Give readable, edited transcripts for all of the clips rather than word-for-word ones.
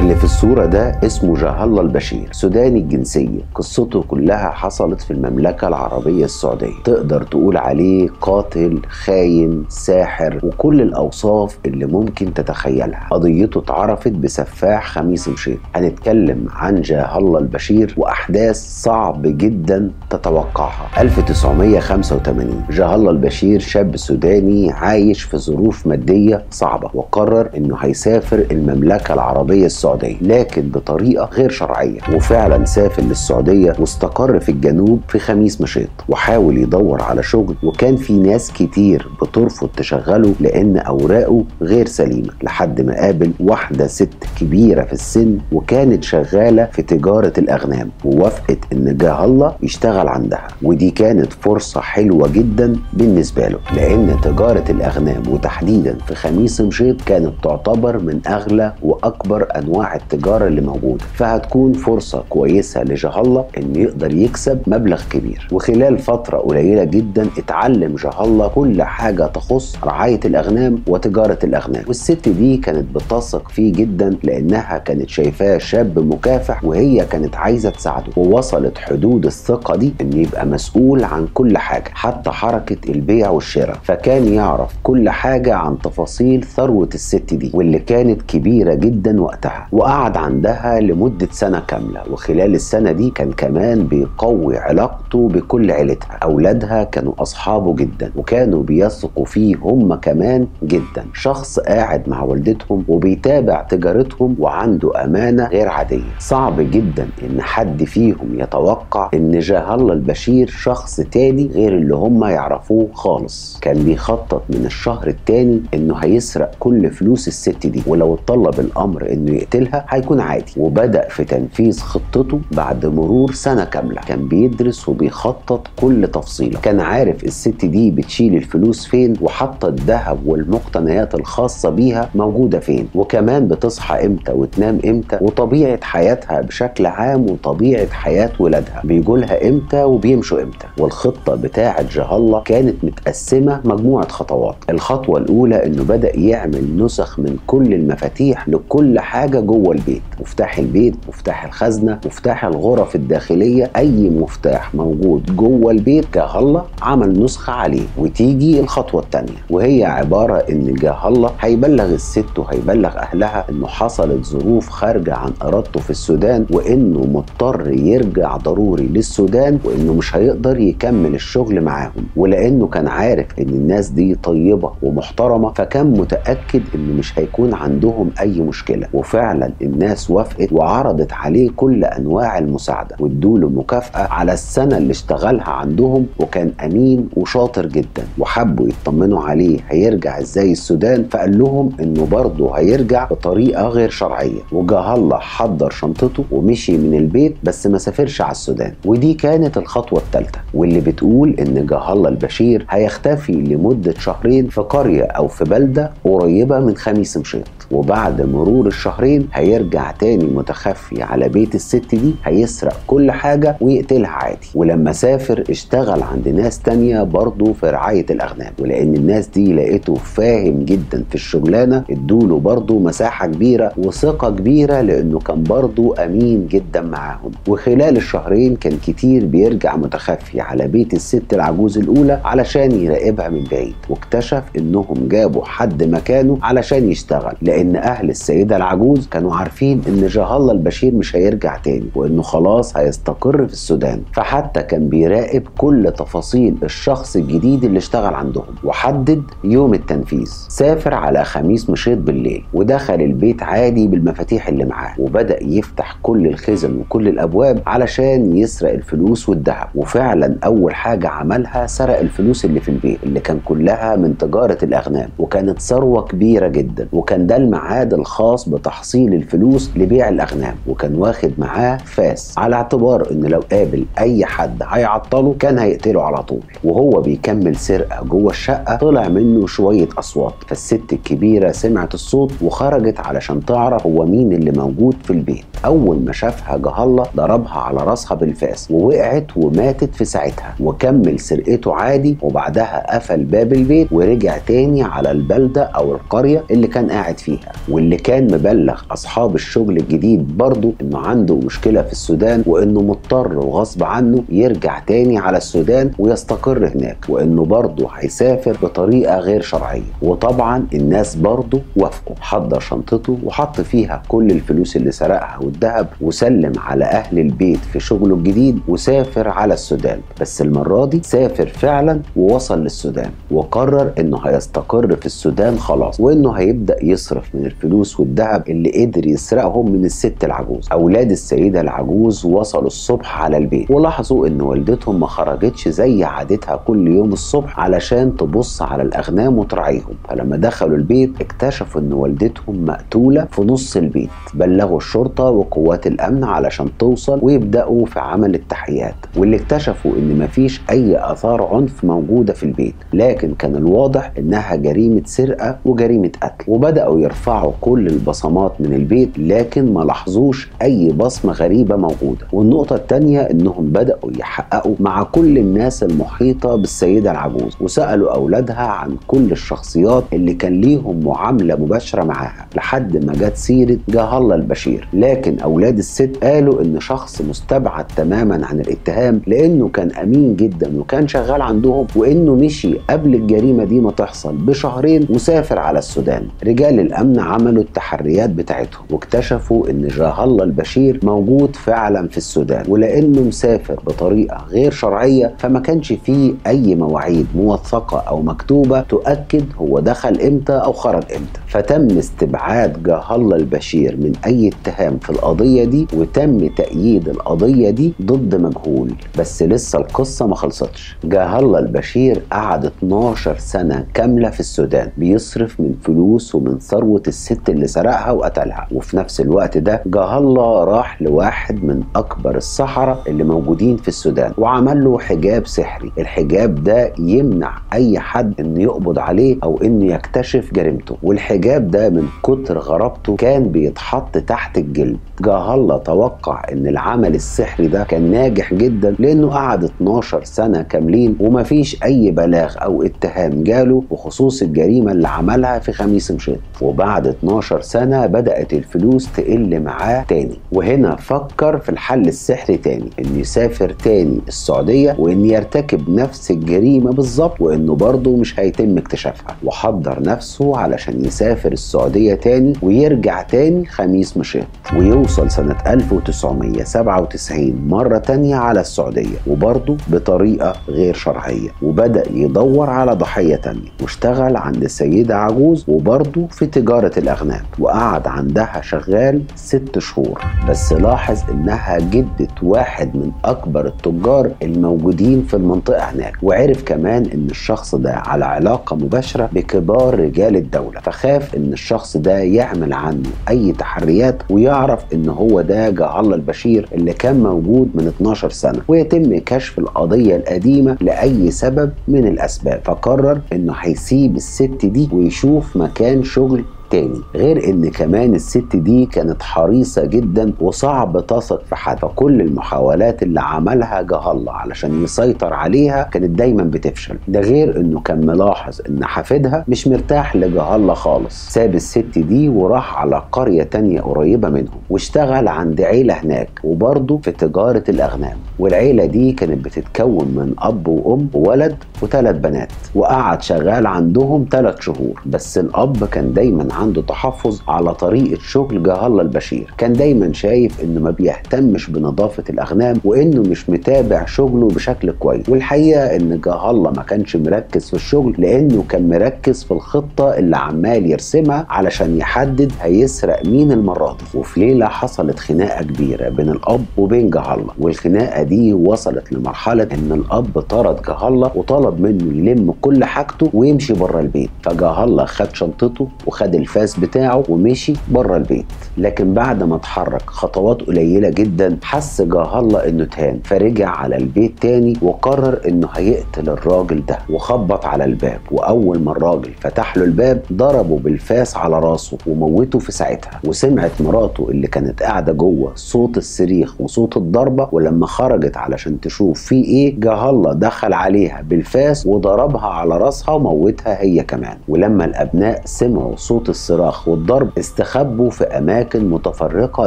اللي في الصورة ده اسمه جاه الله البشير، سوداني الجنسية، قصته كلها حصلت في المملكة العربية السعودية. تقدر تقول عليه قاتل، خاين، ساحر، وكل الأوصاف اللي ممكن تتخيلها. قضيته اتعرفت بسفاح خميس مشيط. هنتكلم عن جاه الله البشير وأحداث صعب جدا تتوقعها. 1985 جاه الله البشير شاب سوداني عايش في ظروف مادية صعبة، وقرر انه هيسافر المملكة العربية السعودية، لكن بطريقة غير شرعية. وفعلا سافر للسعودية واستقر في الجنوب في خميس مشيط، وحاول يدور على شغل، وكان في ناس كتير بترفض تشغله لان اوراقه غير سليمة، لحد ما قابل واحدة ست كبيرة في السن وكانت شغالة في تجارة الاغنام، ووافقت ان جاه الله يشتغل عندها. ودي كانت فرصة حلوة جدا بالنسبة له، لان تجارة الاغنام وتحديدا في خميس مشيط كانت تعتبر من اغلى واكبر انواع التجارة اللي موجودة، فهتكون فرصة كويسة لجاه الله انه يقدر يكسب مبلغ كبير. وخلال فترة قليلة جدا اتعلم جاه الله كل حاجة تخص رعاية الاغنام وتجارة الاغنام، والست دي كانت بتثق فيه جدا لانها كانت شايفاه شاب مكافح، وهي كانت عايزة تساعده. ووصلت حدود الثقة دي ان يبقى مسؤول عن كل حاجة، حتى حركة البيع والشراء، فكان يعرف كل حاجة عن تفاصيل ثروة الست دي واللي كانت كبيرة جدا وقتها. وقعد عندها لمدة سنة كاملة، وخلال السنة دي كان كمان بيقوي علاقته بكل عيلتها. أولادها كانوا أصحابه جدا وكانوا بيثقوا فيه هم كمان جدا. شخص قاعد مع والدتهم وبيتابع تجارتهم وعنده أمانة غير عادية. صعب جدا إن حد فيهم يتوقع إن جاه الله البشير شخص تاني غير اللي هم يعرفوه خالص. كان بيخطط من الشهر التاني انه هيسرق كل فلوس الست دي، ولو اتطلب الامر انه يقتلها هيكون عادي. وبدأ في تنفيذ خطته بعد مرور سنة كاملة. كان بيدرس وبيخطط كل تفصيلة، كان عارف الست دي بتشيل الفلوس فين، وحتى الذهب والمقتنيات الخاصة بيها موجودة فين، وكمان بتصحى امتى وتنام امتى، وطبيعة حياتها بشكل عام، وطبيعة حياة ولادها، بيجولها امتى وبيمشوا امتى. والخطة بتاعة جاه الله كانت متقسمة مجموعة خطوات. الخطوة الأولى إنه بدأ يعمل نسخ من كل المفاتيح لكل حاجة جوه البيت، مفتاح البيت، مفتاح الخزنة، مفتاح الغرف الداخلية، أي مفتاح موجود جوه البيت جاه الله عمل نسخة عليه. وتيجي الخطوة الثانية، وهي عبارة إن جاه الله هيبلغ الست وهيبلغ أهلها إنه حصلت ظروف خارجة عن إرادته في السودان، وإنه مضطر يرجع ضروري للسودان، وإنه مش هيقدر يكمل الشغل معاهم. ولأنه كان عارف إن الناس دي طيبة ومحترمة، فكان متأكد إنه مش هيكون عندهم أي مشكلة. وفعلا الناس وافقت وعرضت عليه كل أنواع المساعدة، وادوله مكافأة على السنة اللي اشتغلها عندهم، وكان أمين وشاطر جدا. وحبوا يطمنوا عليه هيرجع إزاي السودان، فقال لهم إنه برضه هيرجع بطريقة غير شرعية. وجاه الله حضر شنطته ومشي من البيت، بس ما سافرش على السودان. ودي كانت الخطوة الثالثة، واللي بتقول إن جاه الله البشير هيختفي لمدة شهرين في قرية أو في بلدة قريبة من خميس مشيط، وبعد مرور الشهرين هيرجع تاني متخفي على بيت الست دي، هيسرق كل حاجة ويقتلها عادي. ولما سافر اشتغل عند ناس تانية برضه في رعاية الأغنام، ولأن الناس دي لقيته فاهم جدا في الشغلانة، ادوله برضه مساحة كبيرة وثقة كبيرة، لأنه كان برضه أمين جدا معاهم. وخلال الشهرين كان كتير بيرجع متخفي على بيت الست العجوز الأولى علشان يراقبها من بعيد، واكتشف إنهم جابوا حد مكانه علشان يشتغل، لأن أهل السيدة العجوز كانوا عارفين إن جاه الله البشير مش هيرجع تاني، وإنه خلاص هيستقر في السودان. فحتى كان بيراقب كل تفاصيل الشخص الجديد اللي اشتغل عندهم. وحدد يوم التنفيذ. سافر على خميس مشيط بالليل، ودخل البيت عادي بالمفاتيح اللي معاه، وبدأ يفتح كل الخزن وكل الأبواب علشان يسرق الفلوس والذهب. وفعلا أول حاجة عملها سرق الفلوس اللي في البيت، اللي كان كلها من تجارة الأغنام، وكانت ثروة كبيرة جدا، وكان ده المعاد الخاص بتحصيل الفلوس لبيع الأغنام. وكان واخد معاه فاس، على اعتبار إن لو قابل أي حد هيعطله كان هيقتله على طول. وهو بيكمل سرقة جوه الشقة طلع منه شوية أصوات، فالست الكبيرة سمعت الصوت وخرجت علشان تعرف هو مين اللي موجود في البيت. أول ما شافها جاه الله ضربها على راسها بالفاس، ووقعت وماتت في ساعتها، وكمل سرقته عادي. وبعدها قفل باب البيت ورجع تاني على البلدة أو القرية اللي كان قاعد فيها، واللي كان مبلغ اصحاب الشغل الجديد برضو انه عنده مشكلة في السودان، وانه مضطر وغصب عنه يرجع تاني على السودان ويستقر هناك، وانه برضو هيسافر بطريقة غير شرعية. وطبعا الناس برضو وافقوا، حضر شنطته وحط فيها كل الفلوس اللي سرقها والذهب، وسلم على اهل البيت في شغله الجديد وسافر على السودان. بس المرة دي سافر فعلا ووصل للسودان، وقرر انه هيستقر في السودان خلاص، وانه هيبدأ يصرف من الفلوس والذهب اللي قدر يسرقهم من الست العجوز. اولاد السيدة العجوز وصلوا الصبح على البيت، ولاحظوا ان والدتهم ما خرجتش زي عادتها كل يوم الصبح علشان تبص على الاغنام وترعيهم. فلما دخلوا البيت اكتشفوا ان والدتهم مقتولة في نص البيت. بلغوا الشرطة وقوات الامن علشان توصل ويبدأوا في عمل التحقيقات، واللي اكتشفوا ان مفيش اي اثار عنف موجودة في البيت، لكن كان الواضح انها جريمة سرقة وجريمة قتل. وبدأوا يرفعوا كل البصمات من البيت، لكن ما لاحظوش اي بصمة غريبة موجودة. والنقطة التانية انهم بدأوا يحققوا مع كل الناس المحيطة بالسيدة العجوز، وسألوا اولادها عن كل الشخصيات اللي كان ليهم معاملة مباشرة معاها، لحد ما جت سيرة جاه الله البشير. لكن اولاد الست قالوا ان شخص مستبعد تماما عن الاتهام، لانه كان امين جدا وكان شغال عندهم، وانه مشي قبل الجريمة دي ما تحصل بشهرين وسافر على السودان. رجال الامن عملوا التحريات بتاعتهم، واكتشفوا ان جاه الله البشير موجود فعلا في السودان، ولانه مسافر بطريقة غير شرعية فما كانش فيه اي مواعيد موثقة او مكتوبة تؤكد هو دخل امتى او خرج امتى. فتم استبعاد جاه الله البشير من اي اتهام في القضية دي، وتم تأييد القضية دي ضد مجهول. بس لسه القصة ما خلصتش. جاه الله البشير قعد 12 سنة كاملة في السودان بيصرف من فلوس ومن ثروة الست اللي سرقها وقتلها. وفي نفس الوقت ده جاه الله راح لواحد من اكبر السحرة اللي موجودين في السودان، وعمل له حجاب سحري. الحجاب ده يمنع اي حد انه يقبض عليه او انه يكتشف جريمته، والحجاب ده من كتر غرابته كان بيتحط تحت الجلد. جاه الله توقع ان العمل السحري ده كان ناجح جدا، لانه قعد 12 سنة كاملين ومفيش اي بلاغ او اتهام جاله بخصوص الجريمة اللي عملها في خميس مشيط. وبعد 12 سنة بدأت الفلوس تقل معاه تاني، وهنا فكر في الحل السحري تاني، ان يسافر تاني السعودية وان يرتكب نفس الجريمة بالظبط، وانه برضه مش هيتم اكتشافها. وحضر نفسه علشان يسافر السعودية تاني ويرجع تاني خميس مشيط، ويوصل سنة 1997 مرة تانية على السعودية، وبرضه بطريقة غير شرعية. وبدأ يدور على ضحية تانية، واشتغل عند سيدة عجوز وبرضه في تجارة الأغنام، وقعد عندها شغال 6 شهور. بس لاحظ انها جدة واحد من اكبر التجار الموجودين في المنطقة هناك، وعرف كمان ان الشخص ده على علاقة مباشرة بكبار رجال الدولة، فخاف ان الشخص ده يعمل عنه اي تحريات ويعرف ان هو ده جاه الله البشير اللي كان موجود من 12 سنة، ويتم كشف القضية القديمة لأي سبب من الأسباب. فقرر إنه هيسيب الست دي ويشوف مكان شغل تاني. غير ان كمان الست دي كانت حريصة جدا وصعب تثق في حد، فكل المحاولات اللي عملها جاه الله علشان يسيطر عليها كانت دايما بتفشل. ده غير انه كان ملاحظ ان حفيدها مش مرتاح لجاه الله خالص. ساب الست دي وراح على قرية تانية قريبة منهم، واشتغل عند عيلة هناك وبرضه في تجارة الاغنام. والعيلة دي كانت بتتكون من اب وام وولد و3 بنات، وقعد شغال عندهم 3 شهور. بس الاب كان دايما عنده تحفظ على طريقة شغل جاه الله البشير، كان دايما شايف انه ما بيهتمش بنظافة الاغنام، وانه مش متابع شغله بشكل كويس. والحقيقة ان جاه الله ما كانش مركز في الشغل، لانه كان مركز في الخطة اللي عمال يرسمها علشان يحدد هيسرق مين المرة دي. وفي ليلة حصلت خناقة كبيرة بين الاب وبين جاه الله، والخناقة دي وصلت لمرحلة ان الاب طرد جاه الله وطلب منه يلم كل حاجته ويمشي بره البيت. فجاه الله خد شنطته وخد الفاس بتاعه ومشي بره البيت. لكن بعد ما اتحرك خطوات قليله جدا حس جاه الله انه اتهان، فرجع على البيت تاني وقرر انه هيقتل الراجل ده. وخبط على الباب، واول ما الراجل فتح له الباب ضربه بالفاس على راسه وموته في ساعتها. وسمعت مراته اللي كانت قاعده جوه صوت الصريخ وصوت الضربه، ولما خرجت علشان تشوف في ايه جاه الله دخل عليها بالفاس وضربها على راسها وموتها هي كمان. ولما الابناء سمعوا صوت الصراخ والضرب استخبوا في اماكن متفرقه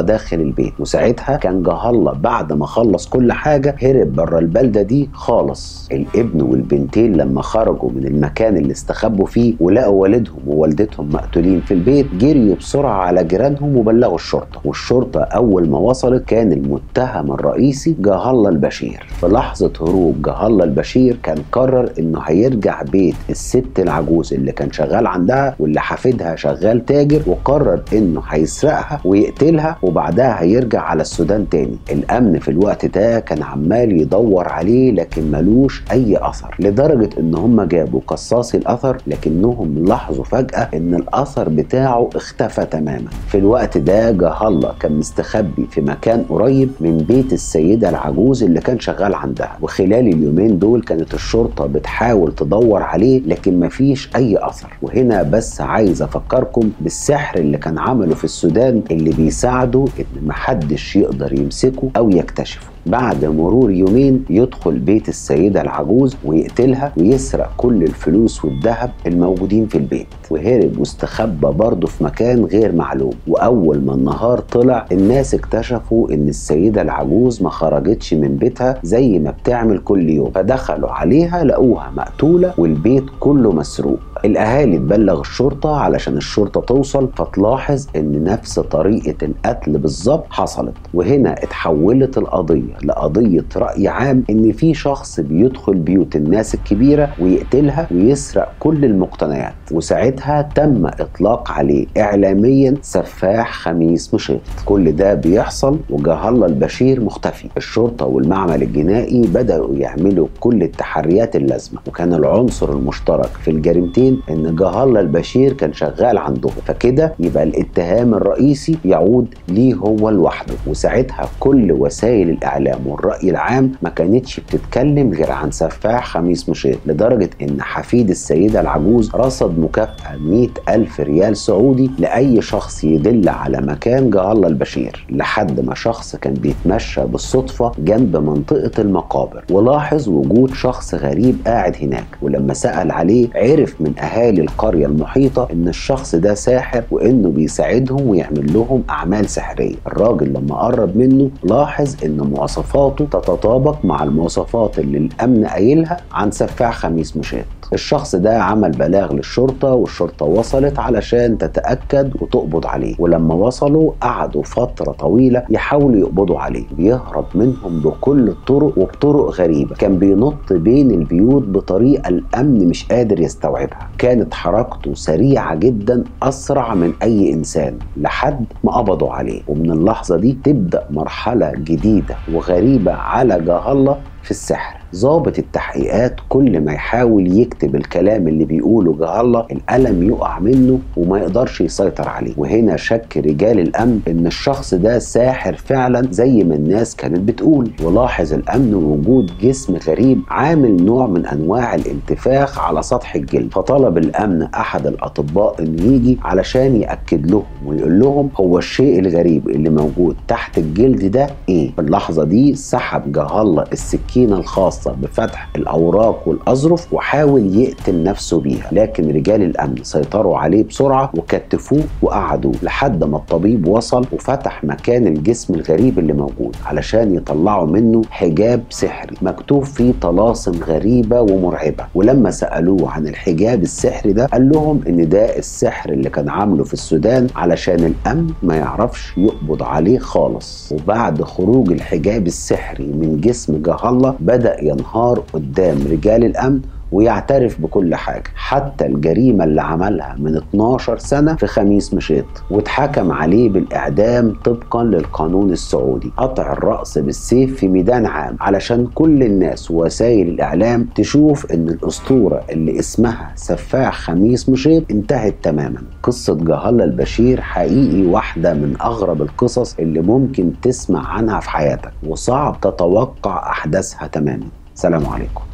داخل البيت، وساعتها كان جاه الله بعد ما خلص كل حاجه هرب بره البلده دي خالص. الابن والبنتين لما خرجوا من المكان اللي استخبوا فيه ولقوا والدهم ووالدتهم مقتولين في البيت جريوا بسرعه على جيرانهم وبلغوا الشرطه، والشرطه اول ما وصلت كان المتهم الرئيسي جاه الله البشير. في لحظه هروب جاه الله البشير كان قرر انه هيرجع بيت الست العجوز اللي كان شغال عندها واللي حفيدها شغال تاجر، وقرر انه هيسرقها ويقتلها وبعدها هيرجع على السودان تاني. الامن في الوقت ده كان عمال يدور عليه لكن ملوش اي اثر، لدرجه ان هم جابوا قصاصي الاثر لكنهم لاحظوا فجاه ان الاثر بتاعه اختفى تماما. في الوقت ده جاه الله كان مستخبي في مكان قريب من بيت السيده العجوز اللي كان شغال عندها، وخلال اليومين دول كانت الشرطه بتحاول تدور عليه لكن مفيش اي اثر. وهنا بس عايز افكركم بالسحر اللي كان عمله في السودان اللي بيساعده ان محدش يقدر يمسكه او يكتشفه. بعد مرور يومين يدخل بيت السيدة العجوز ويقتلها ويسرق كل الفلوس والذهب الموجودين في البيت، وهرب واستخبى برضه في مكان غير معلوم. وأول ما النهار طلع الناس اكتشفوا إن السيدة العجوز ما خرجتش من بيتها زي ما بتعمل كل يوم، فدخلوا عليها لقوها مقتولة والبيت كله مسروق. الأهالي تبلغ الشرطة علشان الشرطة توصل، فتلاحظ إن نفس طريقة القتل بالظبط حصلت. وهنا اتحولت القضية لقضية رأي عام إن في شخص بيدخل بيوت الناس الكبيرة ويقتلها ويسرق كل المقتنيات، وساعتها تم إطلاق عليه إعلاميا سفاح خميس مشيط. كل ده بيحصل وجاه الله البشير مختفي. الشرطة والمعمل الجنائي بدأوا يعملوا كل التحريات اللازمة، وكان العنصر المشترك في الجريمتين إن جاه الله البشير كان شغال عندهم، فكده يبقى الاتهام الرئيسي يعود ليه هو لوحده. وساعتها كل وسائل الإعلام والرأي العام ما كانتش بتتكلم غير عن سفاح خميس مشيط، لدرجة ان حفيد السيدة العجوز رصد مكافأة 100,000 ريال سعودي لأي شخص يدل على مكان جاه الله البشير، لحد ما شخص كان بيتمشى بالصدفة جنب منطقة المقابر ولاحظ وجود شخص غريب قاعد هناك، ولما سأل عليه عرف من أهالي القرية المحيطة ان الشخص ده ساحر وانه بيساعدهم ويعمل لهم أعمال سحرية. الراجل لما قرب منه لاحظ ان مواصفاته تتطابق مع المواصفات اللي الأمن قايلها عن سفاح خميس مشيط. الشخص ده عمل بلاغ للشرطة والشرطة وصلت علشان تتأكد وتقبض عليه، ولما وصلوا قعدوا فترة طويلة يحاولوا يقبضوا عليه. بيهرب منهم بكل الطرق وبطرق غريبة، كان بينط بين البيوت بطريقة الأمن مش قادر يستوعبها، كانت حركته سريعة جدا أسرع من أي إنسان لحد ما قبضوا عليه. ومن اللحظة دي تبدأ مرحلة جديدة وغريبة على جاه الله في السحر. ضابط التحقيقات كل ما يحاول يكتب الكلام اللي بيقوله جاه الله القلم يقع منه وما يقدرش يسيطر عليه، وهنا شك رجال الامن ان الشخص ده ساحر فعلا زي ما الناس كانت بتقول. ولاحظ الامن وجود جسم غريب عامل نوع من انواع الانتفاخ على سطح الجلد، فطلب الامن احد الاطباء انه يجي علشان ياكد لهم ويقول لهم هو الشيء الغريب اللي موجود تحت الجلد ده ايه. في اللحظه دي سحب جاه الله السكينه الخاصه بفتح الأوراق والأظرف وحاول يقتل نفسه بيها، لكن رجال الأمن سيطروا عليه بسرعة وكتفوه وقعدوه لحد ما الطبيب وصل وفتح مكان الجسم الغريب اللي موجود علشان يطلعوا منه حجاب سحري مكتوب فيه طلاسم غريبة ومرعبة. ولما سألوه عن الحجاب السحري ده قال لهم إن ده السحر اللي كان عامله في السودان علشان الأمن ما يعرفش يقبض عليه خالص. وبعد خروج الحجاب السحري من جسم جاه الله بدأ ينهار قدام رجال الأمن ويعترف بكل حاجة، حتى الجريمة اللي عملها من 12 سنة في خميس مشيط، واتحكم عليه بالإعدام طبقا للقانون السعودي، قطع الرأس بالسيف في ميدان عام علشان كل الناس ووسائل الإعلام تشوف إن الأسطورة اللي اسمها سفاح خميس مشيط انتهت تماما. قصة جاه الله البشير حقيقي واحدة من أغرب القصص اللي ممكن تسمع عنها في حياتك وصعب تتوقع أحداثها تماما. سلام عليكم.